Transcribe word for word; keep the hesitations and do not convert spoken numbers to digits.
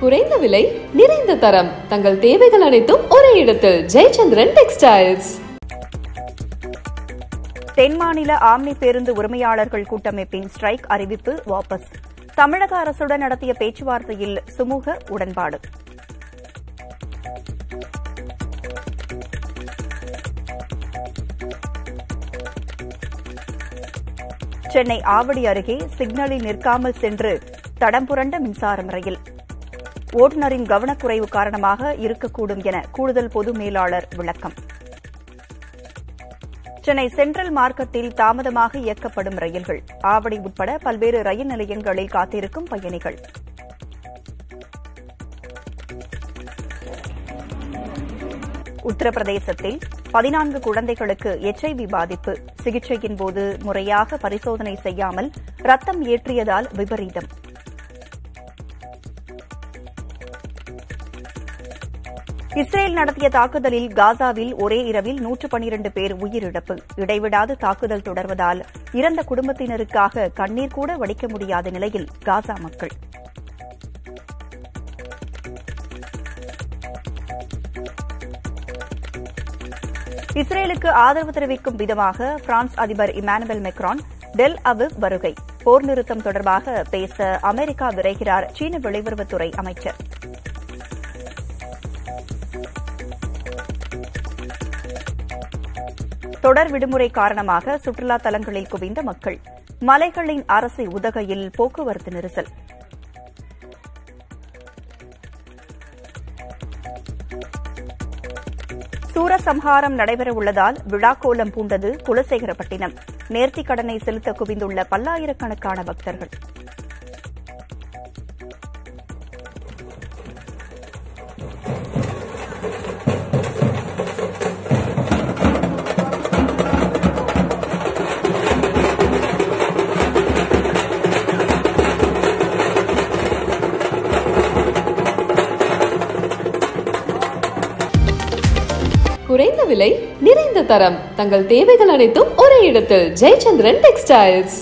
குறைந்த விலை, நிறைந்த தரம், தங்கள் தேவைகள் அனைத்தும் ஒரே இடத்தில். ஜெயச்சந்திரன் டெக்ஸ்டைல்ஸ். தென் மாநில ஆம்னி பேருந்து உரிமையாளர்கள் கூட்டமைப்பின் ஸ்ட்ரைக் அறிவிப்பு வாபஸ். தமிழக அரசுடன் நடத்திய பேச்சுவார்த்தையில் சுமூக உடன்பாடு. சென்னை ஆவடி அருகே சிக்னலில் நிற்காமல் சென்று தடம் புரண்ட மின்சாரம் ரயில். ஓட்டுநரின் கவனக்குறைவு காரணமாக இருக்கக்கூடும் என கூடுதல் பொது மேலாளர் விளக்கம். சென்னை சென்ட்ரல் மார்க்கெட்டில் தாமதமாக இயக்கப்படும் ரயில்கள். ஆவடி உட்பட பல்வேறு ரயில் நிலையங்களில் காத்திருக்கும் பயணிகள். உத்தரப்பிரதேசத்தில் பதினான்கு குழந்தைகளுக்கு எச் ஐ வி பாதிப்பு. சிகிச்சையின் போது முறையாக பரிசோதனை செய்யாமல் ரத்தம் ஏற்றியதால் விபரீதம். இஸ்ரேல் நடத்திய தாக்குதலில் காசாவில் ஒரே இரவில் நூற்று பனிரண்டு பேர் உயிரிழப்பு. இடைவிடாது தாக்குதல் தொடர்வதால் இறந்த குடும்பத்தினருக்காக கண்ணீர் கூட வடிக்க முடியாத நிலையில் காசா மக்கள். இஸ்ரேலுக்கு ஆதரவு தெரிவிக்கும் விதமாக பிரான்ஸ் அதிபர் இமானுவேல் மெக்ரான் டெல் அவிவ் வருகை. போர் நிறுத்தம் தொடர்பாக பேச அமெரிக்கா விரைகிறார் சீன வெளியுறவுத்துறை அமைச்சர். தொடர் விடுமுறை காரணமாக சுற்றுலா தலங்களில் குவிந்த மக்கள். மலைகளின் அரசி உதகையில் போக்குவரத்து நெரிசல். சூரசம்ஹாரம் நடைபெறவுள்ளதால் விழாக்கோலம் பூண்டது குலசேகரப்பட்டினம். நேர்த்திக் கடனை செலுத்த குவிந்துள்ள பல்லாயிரக்கணக்கான பக்தர்கள். குறைந்த விலை, நிறைந்த தரம், தங்கள் தேவைகள் அனைத்தும் ஒரே இடத்தில். ஜெயச்சந்திரன் டெக்ஸ்டைல்ஸ்.